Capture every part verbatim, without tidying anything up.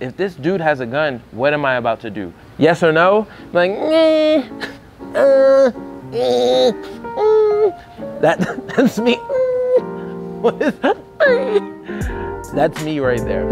if this dude has a gun, what am I about to do? Yes or no? I'm like, mm, uh, mm, mm. That, that's me. Mm. What is that? Mm. That's me right there.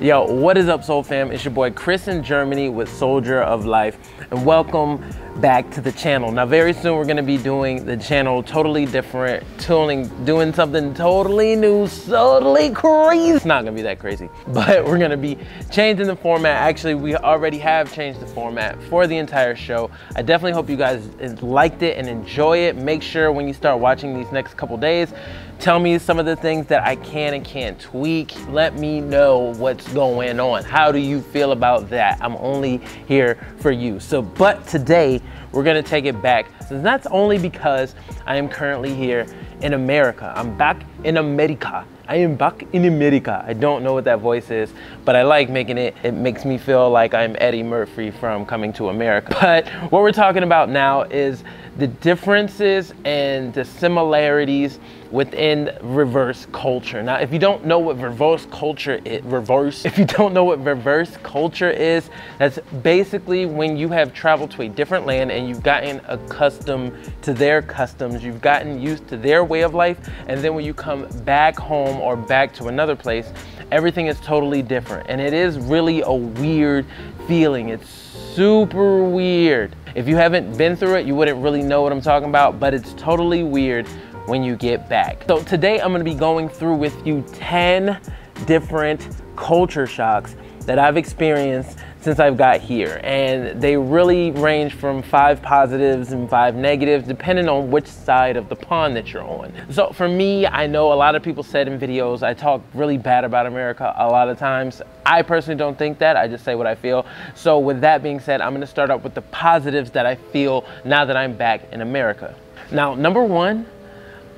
Yo, what is up, Soul Fam? It's your boy Chris in Germany with Soldier of Life, and welcome back to the channel. Now, very soon we're gonna be doing the channel totally different, tuning, doing something totally new, totally crazy. It's not gonna be that crazy, but we're gonna be changing the format. Actually, we already have changed the format for the entire show. I definitely hope you guys liked it and enjoy it. Make sure when you start watching these next couple days, tell me some of the things that I can and can't tweak. Let me know what's going on. How do you feel about that? I'm only here for you. So, but today we're gonna take it back. And that's only because I am currently here in America. I'm back in America. I am back in America. I don't know what that voice is, but I like making it. It makes me feel like I'm Eddie Murphy from Coming to America. But what we're talking about now is the differences and the similarities within reverse culture. Now, if you don't know what reverse culture is, reverse, if you don't know what reverse culture is, that's basically when you have traveled to a different land and you've gotten accustomed to their customs, you've gotten used to their way of life, and then when you come back home or back to another place, everything is totally different. And it is really a weird feeling. It's super weird. If you haven't been through it, you wouldn't really know what I'm talking about, but it's totally weird when you get back. So today I'm gonna be going through with you ten different culture shocks that I've experienced since I've got here. And they really range from five positives and five negatives, depending on which side of the pond that you're on. So for me, I know a lot of people said in videos, I talk really bad about America a lot of times. I personally don't think that, I just say what I feel. So with that being said, I'm gonna start off with the positives that I feel now that I'm back in America. Now, number one,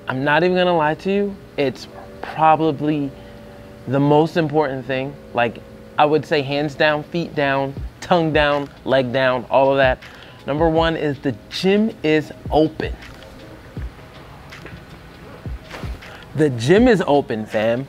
I'm not even gonna lie to you, it's probably the most important thing. Like, I would say hands down, feet down, tongue down, leg down, all of that. Number one is the gym is open. The gym is open, fam.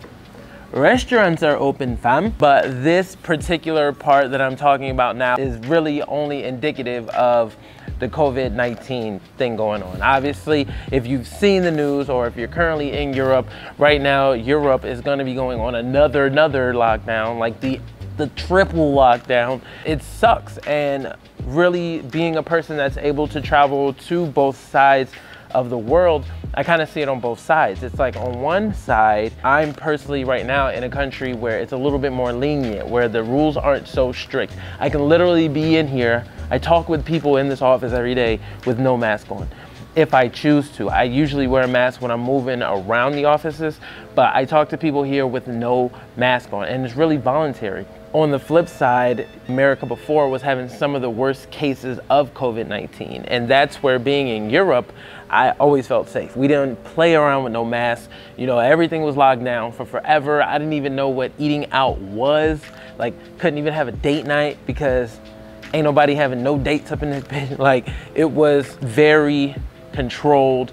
Restaurants are open, fam. But this particular part that I'm talking about now is really only indicative of the COVID nineteen thing going on. Obviously, if you've seen the news or if you're currently in Europe, right now, Europe is gonna be going on another, another lockdown, like the, the triple lockdown. It sucks. And really being a person that's able to travel to both sides of the world, I kind of see it on both sides. It's like on one side, I'm personally right now in a country where it's a little bit more lenient, where the rules aren't so strict. I can literally be in here. I talk with people in this office every day with no mask on, if I choose to. I usually wear a mask when I'm moving around the offices, but I talk to people here with no mask on, and it's really voluntary. On the flip side, America before was having some of the worst cases of COVID nineteen. And that's where being in Europe, I always felt safe. We didn't play around with no masks. You know, everything was locked down for forever. I didn't even know what eating out was. Like, couldn't even have a date night because ain't nobody having no dates up in this bitch. Like, it was very controlled,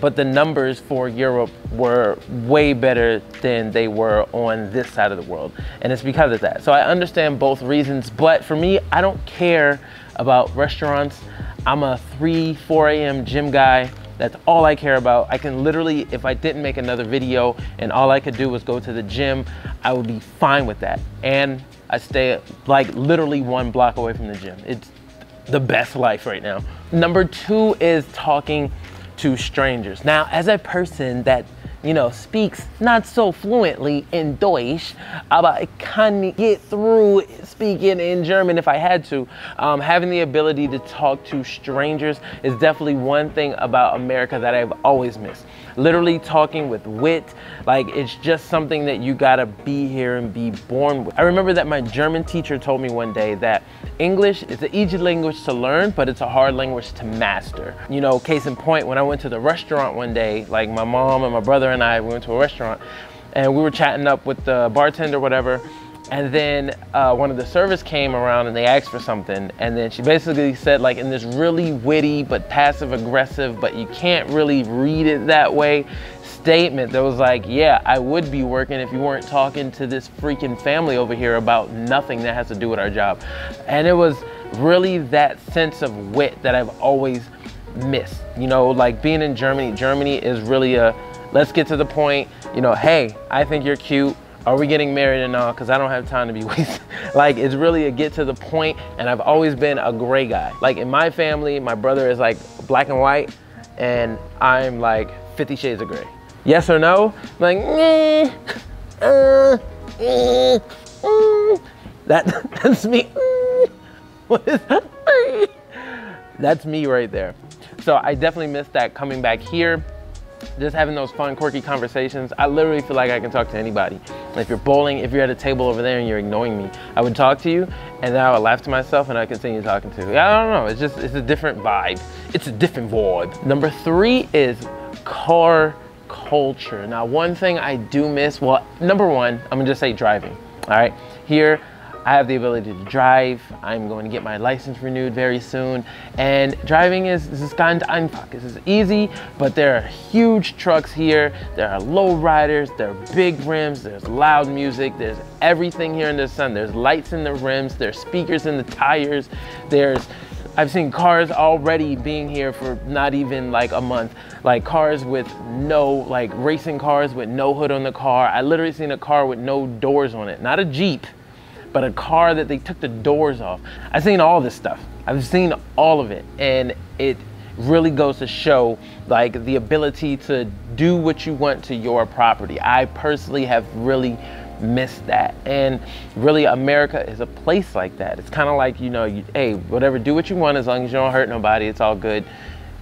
but the numbers for Europe were way better than they were on this side of the world. And it's because of that. So I understand both reasons, but for me, I don't care about restaurants. I'm a three, four A M gym guy. That's all I care about. I can literally, if I didn't make another video and all I could do was go to the gym, I would be fine with that. And I stay like literally one block away from the gym. It's the best life right now. Number two is talking to strangers. Now, as a person that, you know, speaks not so fluently in Deutsch, but I can get through speaking in German if I had to. Um, having the ability to talk to strangers is definitely one thing about America that I've always missed. Literally talking with wit, like it's just something that you gotta be here and be born with. I remember that my German teacher told me one day that English is an easy language to learn, but it's a hard language to master. You know, case in point, when I went to the restaurant one day, like my mom and my brother and I, we went to a restaurant and we were chatting up with the bartender or whatever. And then uh, one of the servers came around and they asked for something. And then she basically said, like, in this really witty, but passive aggressive, but you can't really read it that way statement that was like, yeah, I would be working if you weren't talking to this freaking family over here about nothing that has to do with our job. And it was really that sense of wit that I've always missed. You know, like being in Germany, Germany is really a, let's get to the point, you know, hey, I think you're cute. Are we getting married and all? Cause I don't have time to be wasted. Like, it's really a get to the point, and I've always been a gray guy. Like in my family, my brother is like black and white, and I'm like fifty shades of gray. Yes or no? I'm like, mm, uh, mm, mm. That, that's me. Mm. What is that? That's me right there. So I definitely missed that coming back here. Just having those fun, quirky conversations. I literally feel like I can talk to anybody. If you're bowling, if you're at a table over there and you're ignoring me, I would talk to you, and then I would laugh to myself and I continue talking to you. I don't know, it's just, it's a different vibe. It's a different vibe. Number three is car culture. Now, one thing I do miss, well, number one, I'm gonna just say driving, all right? Here, I have the ability to drive. I'm going to get my license renewed very soon. And driving is, this is ganz einfach. This is easy, but there are huge trucks here. There are low riders, there are big rims, there's loud music, there's everything here in the sun. There's lights in the rims, there's speakers in the tires. There's, I've seen cars already being here for not even like a month. Like cars with no, like racing cars with no hood on the car. I literally seen a car with no doors on it, not a Jeep, but a car that they took the doors off. I've seen all this stuff. I've seen all of it. And it really goes to show like the ability to do what you want to your property. I personally have really missed that. And really America is a place like that. It's kind of like, you know, you, hey, whatever, do what you want as long as you don't hurt nobody, it's all good.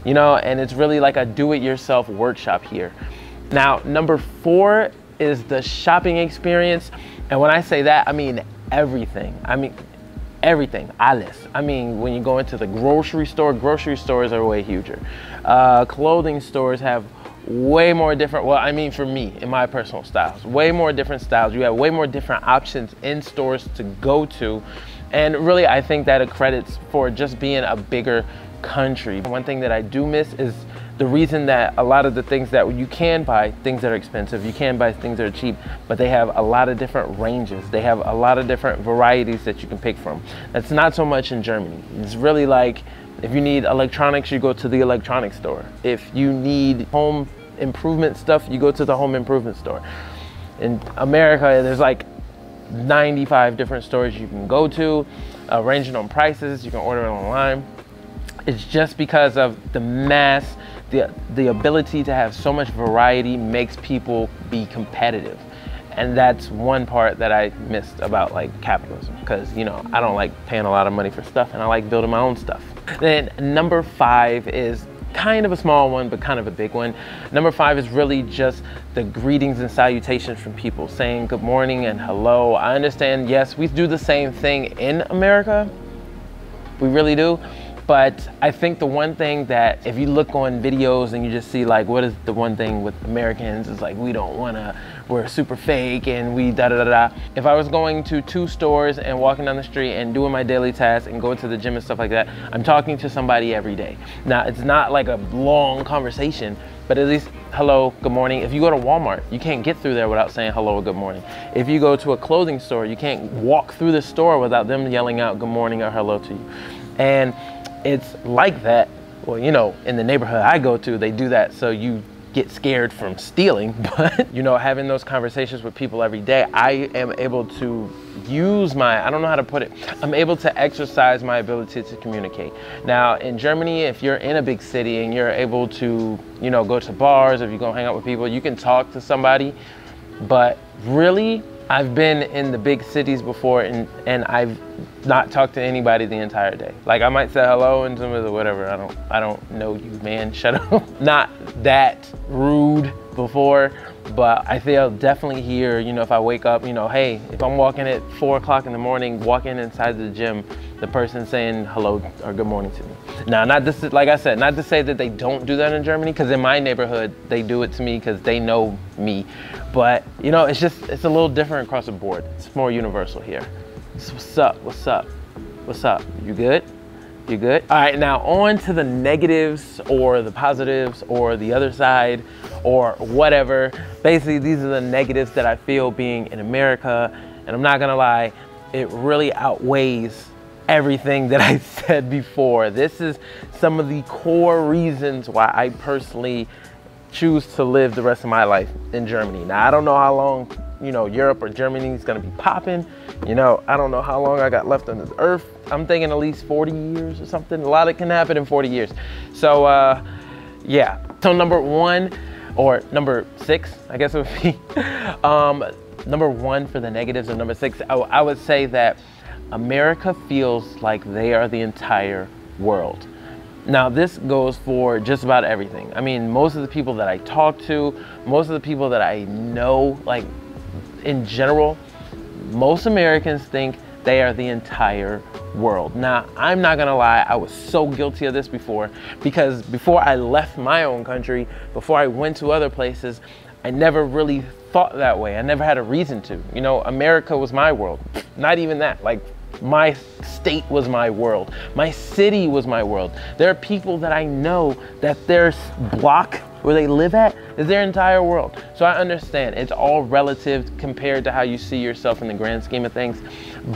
You know, and it's really like a do-it-yourself workshop here. Now, number four is the shopping experience. And when I say that, I mean everything. I mean, everything, alles. I mean, when you go into the grocery store, grocery stores are way huger. Uh, clothing stores have way more different, well, I mean for me, in my personal styles, way more different styles. You have way more different options in stores to go to. And really, I think that accredits for just being a bigger country. One thing that I do miss is the reason that a lot of the things that you can buy, things that are expensive, you can buy things that are cheap, but they have a lot of different ranges. They have a lot of different varieties that you can pick from. That's not so much in Germany. It's really like, if you need electronics, you go to the electronics store. If you need home improvement stuff, you go to the home improvement store. In America, there's like ninety-five different stores you can go to, uh, ranging on prices, you can order it online. It's just because of the mass, the, the ability to have so much variety makes people be competitive. And that's one part that I missed about like capitalism, because you know, I don't like paying a lot of money for stuff, and I like building my own stuff. Then number five is kind of a small one, but kind of a big one. Number five is really just the greetings and salutations from people, saying good morning and hello. I understand, yes, we do the same thing in America. We really do. But I think the one thing that if you look on videos and you just see like, what is the one thing with Americans is like, we don't wanna, we're super fake and we da da da da. If I was going to two stores and walking down the street and doing my daily tasks and going to the gym and stuff like that, I'm talking to somebody every day. Now, it's not like a long conversation, but at least hello, good morning. If you go to Walmart, you can't get through there without saying hello or good morning. If you go to a clothing store, you can't walk through the store without them yelling out good morning or hello to you. And it's like that. Well, you know, in the neighborhood I go to, they do that so you get scared from stealing. But, you know, having those conversations with people every day, I am able to use my, I don't know how to put it, I'm able to exercise my ability to communicate. Now, in Germany, if you're in a big city and you're able to, you know, go to bars, if you go hang out with people, you can talk to somebody. But really, I've been in the big cities before and, and I've not talked to anybody the entire day. Like I might say hello and somebody whatever, I don't, I don't know you, man, shut up. Not that rude before, but I feel definitely here, you know, if I wake up, you know, hey, if I'm walking at four o'clock in the morning, walking inside the gym, the person saying hello or good morning to me. Now, not this, like I said, not to say that they don't do that in Germany, because in my neighborhood, they do it to me because they know me. But, you know, it's just, it's a little different across the board. It's more universal here. It's what's up, what's up, what's up, you good? You good? All right, now on to the negatives or the positives or the other side or whatever. Basically, these are the negatives that I feel being in America. And I'm not gonna lie, it really outweighs everything that I said before. This is some of the core reasons why I personally choose to live the rest of my life in Germany. Now, I don't know how long, you know, Europe or Germany is gonna be popping. You know, I don't know how long I got left on this earth. I'm thinking at least forty years or something. A lot that can happen in forty years. So uh, yeah, so number one, or number six, I guess it would be. um, number one for the negatives, and number six, I, I would say that America feels like they are the entire world. Now this goes for just about everything. I mean, most of the people that I talk to, most of the people that I know, like in general, most Americans think they are the entire world. Now, I'm not gonna lie, I was so guilty of this before, because before I left my own country, before I went to other places, I never really thought that way. I never had a reason to. You know, America was my world. Not even that, like, my state was my world. My city was my world. There are people that I know that their block where they live at is their entire world. So I understand it's all relative compared to how you see yourself in the grand scheme of things.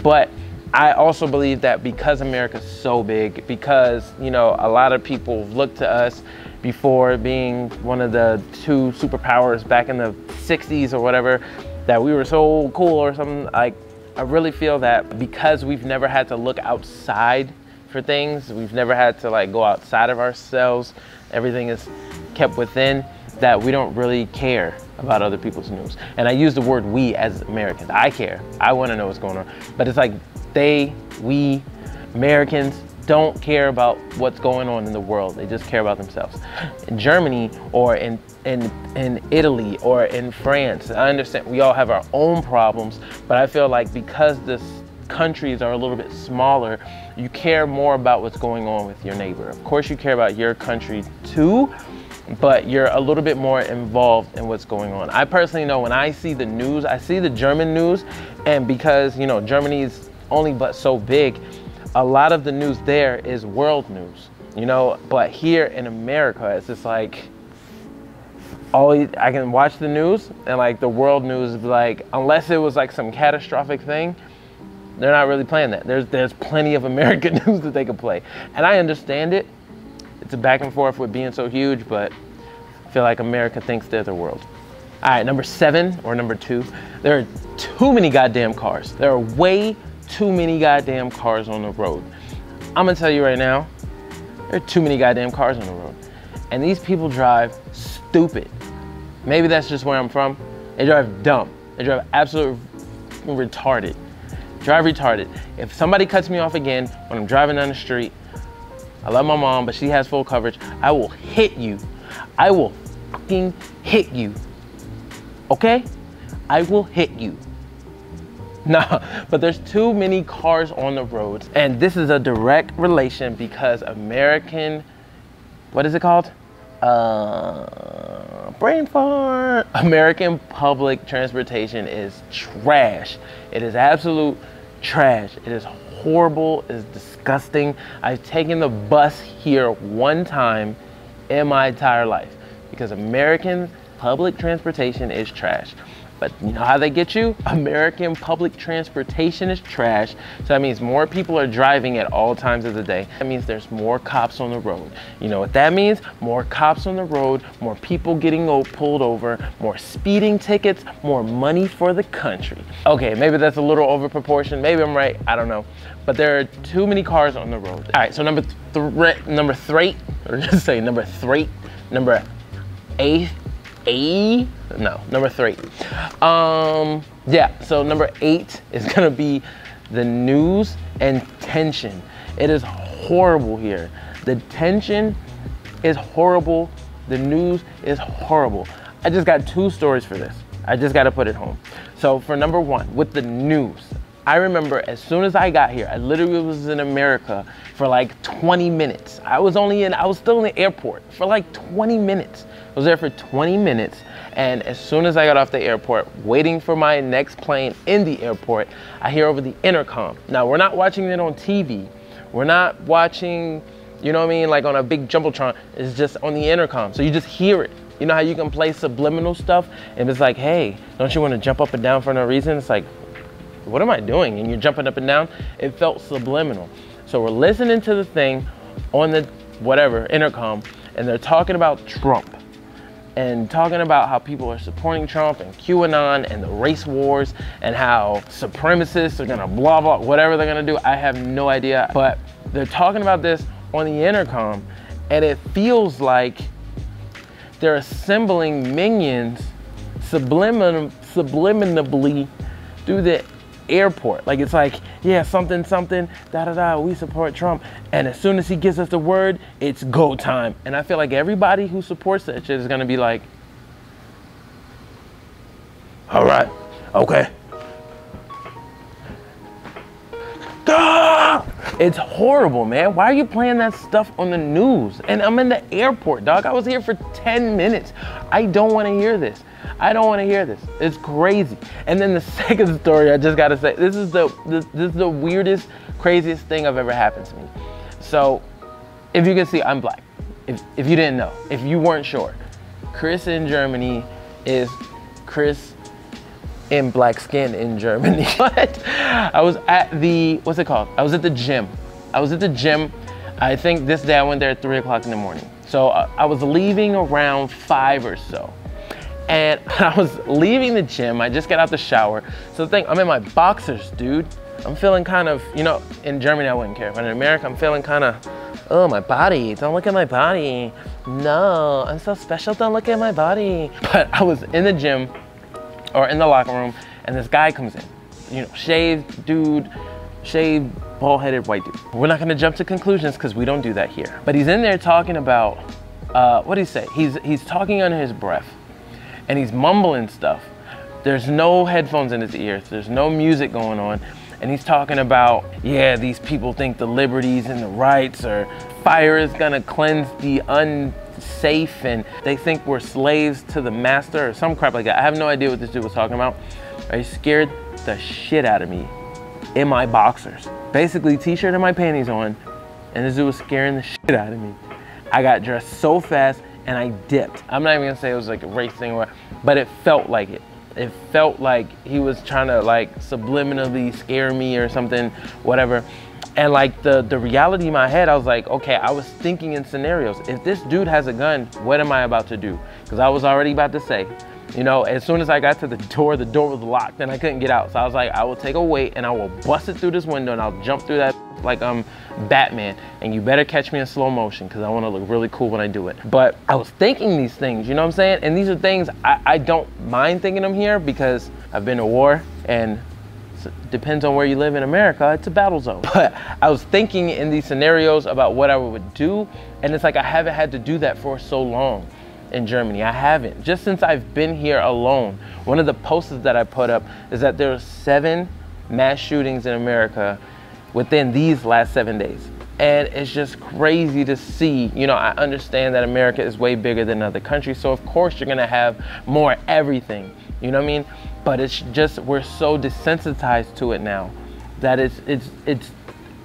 But I also believe that because America's so big, because, you know, a lot of people look to us before being one of the two superpowers back in the sixties or whatever, that we were so cool or something. Like, I really feel that because we've never had to look outside for things, we've never had to like go outside of ourselves, everything is kept within, that we don't really care about other people's news. And I use the word we as Americans. I care, I wanna know what's going on. But it's like they, we, Americans don't care about what's going on in the world. They just care about themselves. In Germany or in, in, in Italy or in France, I understand we all have our own problems, but I feel like because the countries are a little bit smaller, you care more about what's going on with your neighbor. Of course you care about your country too, but you're a little bit more involved in what's going on. I personally know when I see the news, I see the German news, and because, you know, Germany's only but so big, a lot of the news there is world news, you know, but here in America, it's just like, all I can watch the news and like the world news, like, unless it was like some catastrophic thing, they're not really playing that. There's, there's plenty of American news that they could play. And I understand it. It's a back and forth with being so huge, but I feel like America thinks they're the world. All right, number seven or number two, there are too many goddamn cars. There are way too many goddamn cars on the road. I'm gonna tell you right now, there are too many goddamn cars on the road. And these people drive stupid. Maybe that's just where I'm from. They drive dumb. They drive absolutely retarded. Drive retarded. If somebody cuts me off again when I'm driving down the street, I love my mom, but she has full coverage. I will hit you. I will fucking hit you. Okay? I will hit you. Nah, but there's too many cars on the roads. And this is a direct relation because American, what is it called? Uh, brain fart. American public transportation is trash. It is absolute trash. It is horrible. Horrible, is disgusting. I've taken the bus here one time in my entire life because American public transportation is trash. But you know how they get you? American public transportation is trash. So that means more people are driving at all times of the day. That means there's more cops on the road. You know what that means? More cops on the road, more people getting pulled over, more speeding tickets, more money for the country. Okay, maybe that's a little over proportion. Maybe I'm right, I don't know. But there are too many cars on the road. All right, so number three, number three, or just say number three, number eight, eight, no, number three. Um, yeah, so number eight is gonna be the news and tension. It is horrible here. The tension is horrible. The news is horrible. I just got two stories for this. I just gotta put it home. So for number one, with the news, I remember as soon as I got here, I literally was in America for like twenty minutes. I was only in, I was still in the airport for like twenty minutes. I was there for twenty minutes. And as soon as I got off the airport, waiting for my next plane in the airport, I hear over the intercom. Now we're not watching it on T V. We're not watching, you know what I mean, like on a big jumbotron. It's just on the intercom, so you just hear it. You know how you can play subliminal stuff and it's like, hey, don't you want to jump up and down for no reason? It's like, what am I doing? And you're jumping up and down. It felt subliminal. So we're listening to the thing on the whatever intercom, and they're talking about Trump and talking about how people are supporting Trump and QAnon and the race wars and how supremacists are gonna blah, blah, whatever they're gonna do. I have no idea, but they're talking about this on the intercom, and it feels like they're assembling minions sublimin- subliminally through the airport. Like it's like, yeah, something, something, da, da, da, we support Trump. And as soon as he gives us the word, it's go time. And I feel like everybody who supports that shit is gonna be like, all right, okay. Ah! It's horrible, man. Why are you playing that stuff on the news? And I'm in the airport, dog. I was here for ten minutes. I don't want to hear this. I don't want to hear this. It's crazy. And then the second story, I just got to say, this is the this, this is the weirdest, craziest thing I've ever happened to me. So if you can see, I'm black. If, if you didn't know, if you weren't sure, Chris in Germany is Chris in black skin in Germany. But I was at the, what's it called? I was at the gym. I was at the gym. I think this day I went there at three o'clock in the morning. So I, I was leaving around five or so. And I was leaving the gym. I just got out the shower. So the thing, I'm in my boxers, dude. I'm feeling kind of, you know, in Germany, I wouldn't care. But in America, I'm feeling kind of, oh, my body, don't look at my body. No, I'm so special, don't look at my body. But I was in the gym, or in the locker room, and this guy comes in, you know, shaved dude, shaved, bald-headed white dude. We're not gonna jump to conclusions because we don't do that here. But he's in there talking about, uh, what did he say? He's, he's talking under his breath and he's mumbling stuff. There's no headphones in his ears. There's no music going on. And he's talking about, yeah, these people think the liberties and the rights or fire is gonna cleanse the un... safe, and they think we're slaves to the master or some crap like that. I have no idea what this dude was talking about. He scared the shit out of me in my boxers. Basically t-shirt and my panties on, and this dude was scaring the shit out of me. I got dressed so fast and I dipped. I'm not even gonna say it was like a race thing, or, but it felt like it. It felt like he was trying to like subliminally scare me or something, whatever. And like the, the reality in my head, I was like, okay, I was thinking in scenarios. If this dude has a gun, what am I about to do? Because I was already about to say, you know, as soon as I got to the door, the door was locked and I couldn't get out. So I was like, I will take a weight and I will bust it through this window and I'll jump through that like I'm Batman. And you better catch me in slow motion because I want to look really cool when I do it. But I was thinking these things, you know what I'm saying? And these are things I, I don't mind thinking them here because I've been to war, and depends on where you live in America, it's a battle zone. But I was thinking in these scenarios about what I would do, and it's like I haven't had to do that for so long in Germany. I haven't. Just since I've been here alone, one of the posters that I put up is that there are seven mass shootings in America within these last seven days. And it's just crazy to see. You know, I understand that America is way bigger than other countries, so of course you're gonna have more everything. You know what I mean? But it's just, we're so desensitized to it now that it's, it's, it's,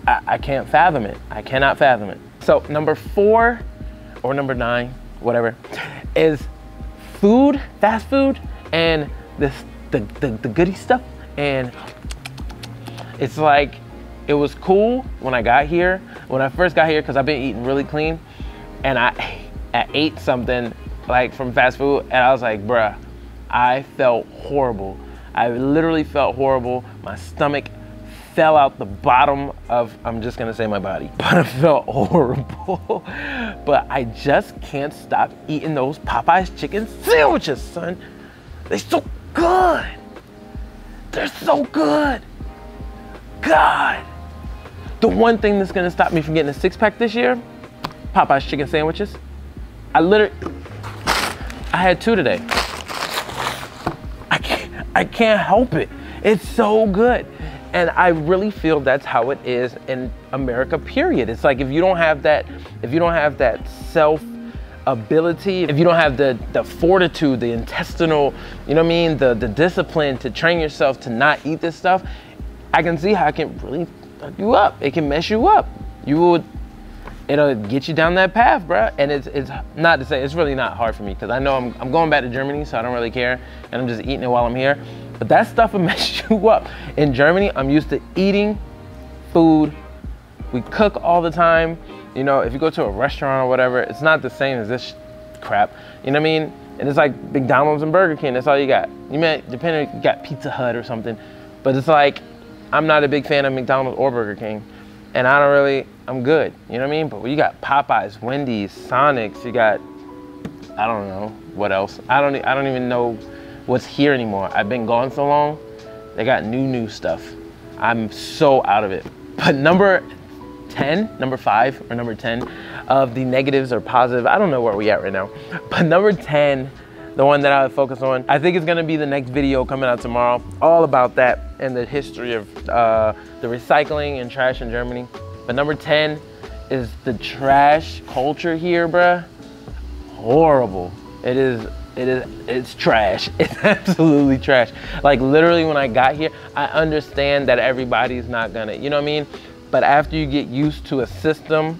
I, I can't fathom it. I cannot fathom it. So number four or number nine, whatever, is food, fast food, and this, the, the, the goody stuff. And it's like, it was cool when I got here, when I first got here, cause I've been eating really clean. And I, I ate something like from fast food and I was like, bruh, I felt horrible. I literally felt horrible. My stomach fell out the bottom of, I'm just gonna say my body, but I felt horrible. But I just can't stop eating those Popeyes chicken sandwiches, son. They're so good. They're so good. God. The one thing that's gonna stop me from getting a six pack this year, Popeyes chicken sandwiches. I literally, I had two today. I can't help it. It's so good. And I really feel that's how it is in America, period. It's like, if you don't have that, if you don't have that self ability, if you don't have the, the fortitude, the intestinal, you know what I mean? The, the discipline to train yourself to not eat this stuff, I can see how it can really fuck you up. It can mess you up. you would, it'll get you down that path, bro. And it's it's not to say, it's really not hard for me, because I know I'm, I'm going back to Germany, so I don't really care, and I'm just eating it while I'm here. But that stuff will mess you up. In Germany, I'm used to eating food. We cook all the time. You know, if you go to a restaurant or whatever, it's not the same as this crap. You know what I mean? And it's like McDonald's and Burger King, that's all you got. You may, depending, you got Pizza Hut or something. But it's like, I'm not a big fan of McDonald's or Burger King. And I don't really, I'm good, you know what I mean? But you got Popeyes, Wendy's, Sonic's, you got, I don't know, what else? I don't, I don't even know what's here anymore. I've been gone so long, they got new, new stuff. I'm so out of it. But number ten, number five, or number ten of the negatives or positive, I don't know where we at right now. But number ten, the one that I would focus on, I think it's gonna be the next video coming out tomorrow, all about that and the history of uh, the recycling and trash in Germany. But number ten is the trash culture here, bruh. Horrible. It is, it is, it's trash. It's absolutely trash. Like literally when I got here, I understand that everybody's not gonna, you know what I mean? But after you get used to a system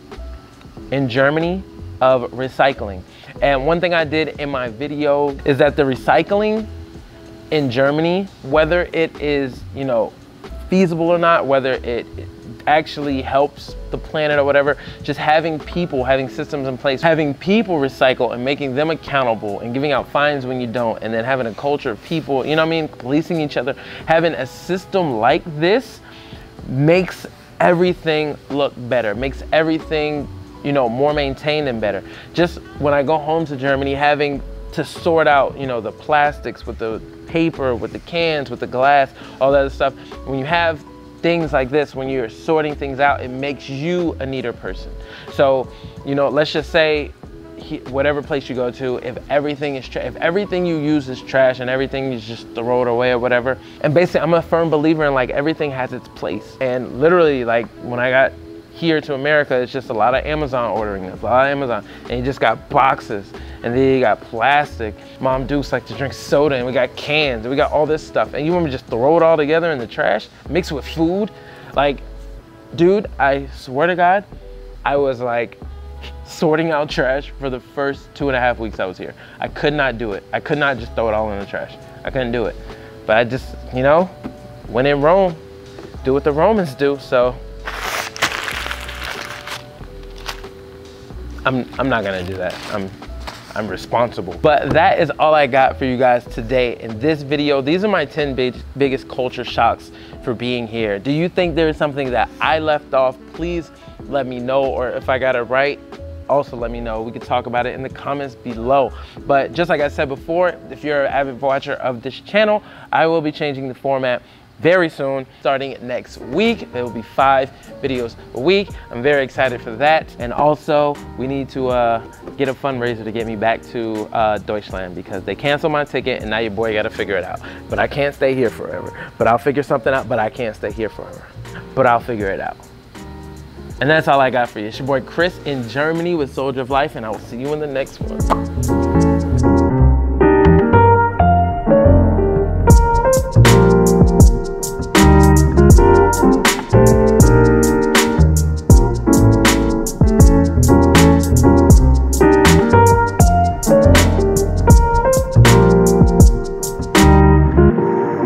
in Germany of recycling. And one thing I did in my video is that the recycling in Germany, whether it is, you know, feasible or not, whether it actually helps the planet or whatever, just having people, having systems in place, having people recycle and making them accountable and giving out fines when you don't, and then having a culture of people, you know what I mean, policing each other, having a system like this makes everything look better, makes everything, you know, more maintained and better. Just when I go home to Germany, having to sort out, you know, the plastics with the paper, with the cans, with the glass, all that other stuff. When you have things like this, when you're sorting things out, it makes you a neater person. So, you know, let's just say he, whatever place you go to, if everything is tra if everything you use is trash and everything is just throw it away or whatever. And basically, I'm a firm believer in like everything has its place. And literally, like when I got here to America, it's just a lot of Amazon ordering, it's a lot of Amazon, and you just got boxes, and then you got plastic. Mom Dukes like to drink soda, and we got cans, and we got all this stuff, and you want me to just throw it all together in the trash, mix it with food? Like, dude, I swear to God, I was like sorting out trash for the first two and a half weeks I was here. I could not do it. I could not just throw it all in the trash. I couldn't do it. But I just, you know, when in Rome, do what the Romans do, so. I'm, I'm not gonna do that. I'm, I'm responsible. But that is all I got for you guys today in this video. These are my ten big, biggest culture shocks for being here. Do you think there is something that I left off? Please let me know, or if I got it right, also let me know. We could talk about it in the comments below. But just like I said before, if you're an avid watcher of this channel, I will be changing the format very soon. Starting next week, there will be five videos a week. I'm very excited for that. And also, we need to uh, get a fundraiser to get me back to uh, Deutschland, because they canceled my ticket and now your boy got to figure it out. But I can't stay here forever. But I'll figure something out, but I can't stay here forever. But I'll figure it out. And that's all I got for you. It's your boy Chris in Germany with Soldier of Life, and I will see you in the next one.